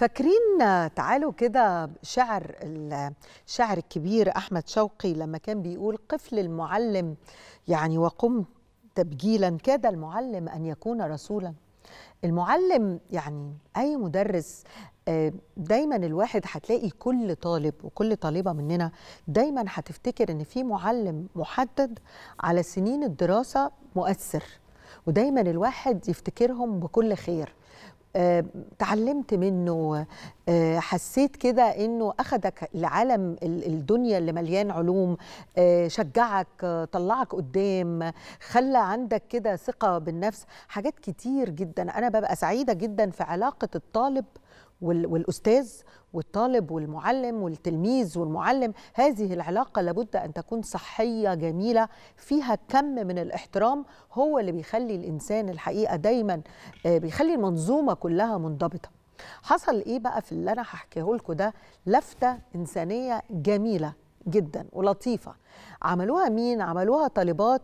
فاكرين تعالوا كده الشاعر الكبير أحمد شوقي لما كان بيقول: قفل المعلم يعني وقم تبجيلا، كاد المعلم أن يكون رسولا. المعلم يعني أي مدرس. دايما الواحد هتلاقي كل طالب وكل طالبة مننا دايما هتفتكر إن في معلم محدد على سنين الدراسة مؤثر، ودايما الواحد يفتكرهم بكل خير. تعلمت منه، حسيت كده انه اخدك لعالم الدنيا اللي مليان علوم، شجعك، طلعك قدام، خلى عندك كده ثقة بالنفس، حاجات كتير جدا. انا ببقى سعيدة جدا في علاقة الطالب والأستاذ، والطالب والمعلم والتلميذ والمعلم. هذه العلاقة لابد أن تكون صحية جميلة، فيها كم من الاحترام هو اللي بيخلي الإنسان الحقيقة دايما بيخلي المنظومة كلها منضبطة. حصل إيه بقى في اللي أنا هحكيه لكم ده؟ لفتة إنسانية جميلة جدا ولطيفة. عملوها مين؟ عملوها طالبات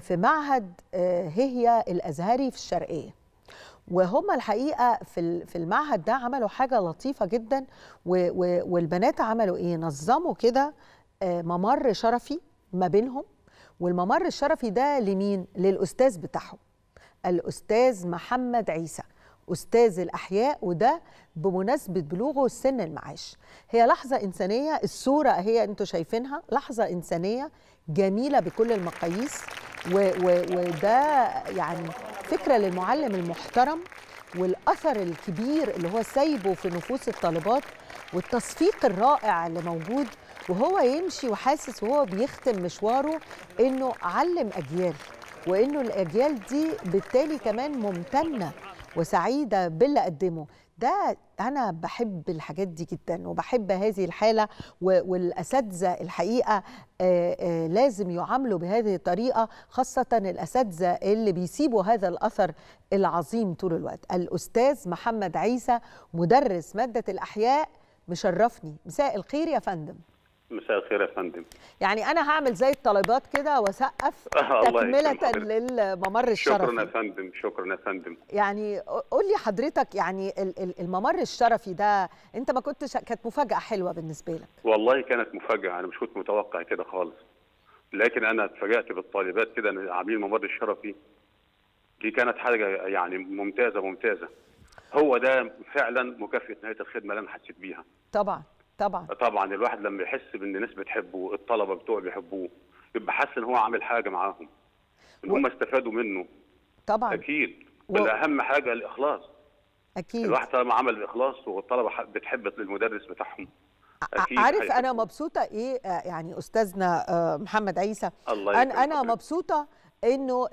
في معهد هيهيا الأزهري في الشرقية، وهم الحقيقة في المعهد ده عملوا حاجة لطيفة جدا. والبنات عملوا ايه؟ نظموا كده ممر شرفي ما بينهم، والممر الشرفي ده لمين؟ للأستاذ بتاعهم، الأستاذ محمد عيسى، أستاذ الأحياء، وده بمناسبة بلوغه سن المعاش. هي لحظة إنسانية، الصورة هي أنتوا شايفينها، لحظة إنسانية جميلة بكل المقاييس. وده يعني فكرة للمعلم المحترم، والأثر الكبير اللي هو سايبه في نفوس الطالبات، والتصفيق الرائع اللي موجود وهو يمشي وحاسس وهو بيختم مشواره إنه علم أجيال، وإنه الأجيال دي بالتالي كمان ممتنة وسعيدة باللي قدمه. ده أنا بحب الحاجات دي جدا، وبحب هذه الحالة، والأساتذة الحقيقة لازم يعاملوا بهذه الطريقة، خاصة الأساتذة اللي بيسيبوا هذا الأثر العظيم طول الوقت. الأستاذ محمد عيسى مدرس مادة الأحياء مشرفني. مساء الخير يا فندم. مساء الخير يا فندم. يعني أنا هعمل زي الطالبات كده وأسقف تكملة للممر الشرفي. شكرا يا فندم، شكرا يا فندم. يعني قول لي حضرتك، يعني الممر الشرفي ده أنت ما كنتش، كانت مفاجأة حلوة بالنسبة لك؟ والله كانت مفاجأة، أنا مش كنت متوقع كده خالص، لكن أنا اتفاجأت بالطالبات كده إن عاملين الممر الشرفي. دي كانت حاجة يعني ممتازة ممتازة. هو ده فعلا مكافأة نهاية الخدمة اللي أنا حسيت بيها. طبعا طبعا طبعا، الواحد لما يحس بان الناس بتحبه، الطلبه بتوعه بيحبوه، يبقى حاسس ان هو عامل حاجه معاهم، ان هم استفادوا منه. طبعا اكيد، والاهم حاجه الاخلاص. اكيد الواحد طالما عمل باخلاص، والطلبه بتحب المدرس بتاعهم. عارف حياتي. انا مبسوطه ايه يعني استاذنا محمد عيسى، الله انا مبسوطه إنه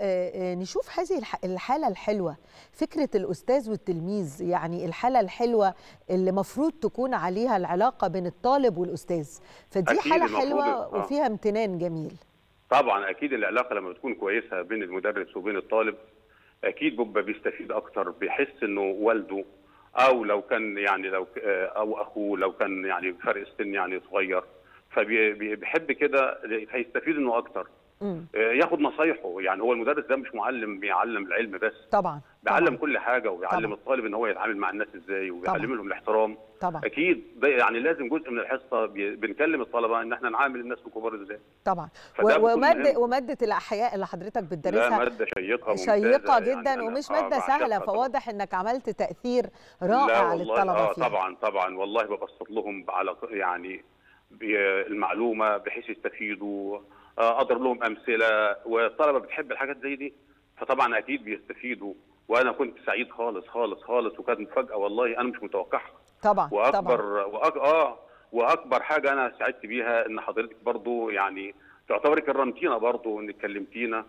نشوف هذه الحالة الحلوة، فكرة الأستاذ والتلميذ، يعني الحالة الحلوة اللي مفروض تكون عليها العلاقة بين الطالب والأستاذ، فدي حالة حلوة وفيها امتنان جميل. طبعا أكيد العلاقة لما بتكون كويسة بين المدرس وبين الطالب أكيد بيبقى بيستفيد أكتر، بيحس إنه والده أو لو كان يعني لو أو أخوه لو كان يعني فرق سن يعني صغير، فبيحب كده هيستفيد إنه أكتر. ياخد نصايحه، يعني هو المدرس ده مش معلم بيعلم العلم بس، طبعا بيعلم كل حاجه، وبيعلم الطالب ان هو يتعامل مع الناس ازاي، وبيعلم لهم الاحترام. طبعا اكيد ده يعني لازم جزء من الحصه بنكلم الطلبه ان احنا نعامل الناس الكبار ازاي. طبعا وماده الاحياء اللي حضرتك بتدرسها ماده شيقه جدا، يعني ومش ماده سهله، فواضح انك عملت تاثير رائع للطلبه فيها. طبعا طبعا، والله ببسط لهم على يعني المعلومه بحيث يستفيدوا، اضرب لهم امثله، والطلبه بتحب الحاجات زي دي، فطبعا اكيد بيستفيدوا. وانا كنت سعيد خالص خالص خالص، وكانت مفاجاه والله انا مش متوقعها. طبعا واكبر حاجه انا سعدت بيها ان حضرتك برضو يعني تعتبري كرمتينا برضو، ان اتكلمتينا،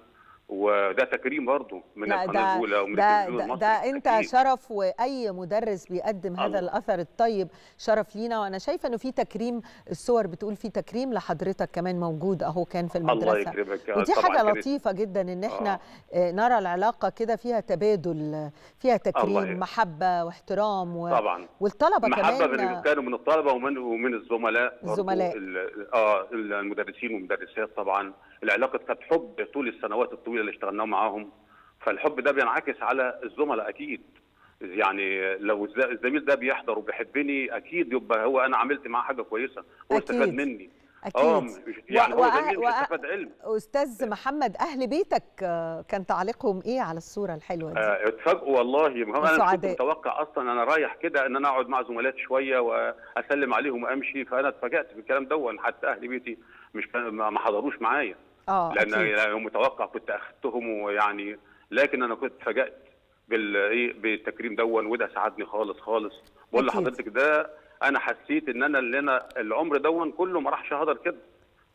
وده تكريم برضه من القناه الاولى ومن التلفزيون المصري. ده انت أكيد. شرف، واي مدرس بيقدم هذا الاثر الطيب شرف لينا. وانا شايفه انه في تكريم، الصور بتقول في تكريم لحضرتك كمان موجود اهو، كان في المدرسه. الله يكرمك. ودي حاجه لطيفه جدا ان احنا نرى العلاقه كده فيها تبادل، فيها تكريم، محبه واحترام، طبعا والطلبه كمان محبه من الطلبه ومن الزملاء المدرسين والمدرسات. طبعا العلاقه كانت حب طول السنوات الطويله اللي اشتغلنا معاهم، فالحب ده بينعكس على الزملاء اكيد، يعني لو الزميل ده بيحضر وبيحبني اكيد يبقى هو انا عملت معاه حاجه كويسه، هو استفاد مني. اكيد يعني هو زميل استفاد علم. استاذ محمد، اهل بيتك كان تعليقهم ايه على الصوره الحلوه دي؟ اتفاجئوا والله، ما هو انا كنت متوقع اصلا انا رايح كده ان انا اقعد مع زملاتي شويه واسلم عليهم وامشي، فانا اتفاجئت بالكلام دون، حتى اهل بيتي مش ما حضروش معايا. لان متوقع كنت اخذتهم ويعني، لكن انا كنت اتفاجئت بالايه بالتكريم دون، وده ساعدني خالص خالص. بقول لحضرتك ده انا حسيت ان انا اللي انا العمر دون كله ما راحش هقدر كده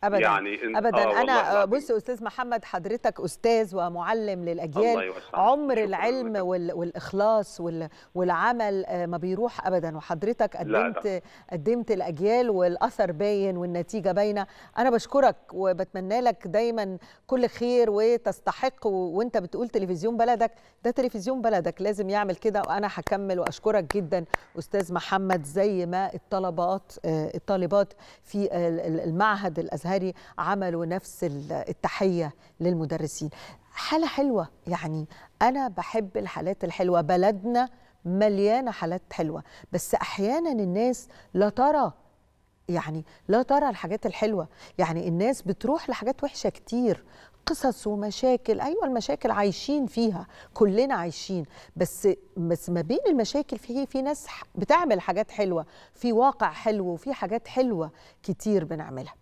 ابدا يعني ابدا. انا بص استاذ محمد، حضرتك استاذ ومعلم للاجيال، عمر العلم والاخلاص والعمل ما بيروح ابدا، وحضرتك قدمت الاجيال والاثر باين والنتيجه باينه. انا بشكرك وبتمنى لك دايما كل خير، وتستحق. وانت بتقول تلفزيون بلدك، ده تلفزيون بلدك لازم يعمل كده، وانا هكمل. واشكرك جدا استاذ محمد، زي ما الطالبات في المعهد الازهري عملوا نفس التحية للمدرسين. حالة حلوة، يعني أنا بحب الحالات الحلوة، بلدنا مليانة حالات حلوة، بس أحيانا الناس لا ترى الحاجات الحلوة، يعني الناس بتروح لحاجات وحشة كتير، قصص ومشاكل. أيوة المشاكل عايشين فيها، كلنا عايشين، بس ما بين المشاكل في ناس بتعمل حاجات حلوة، في واقع حلو وفي حاجات حلوة كتير بنعملها.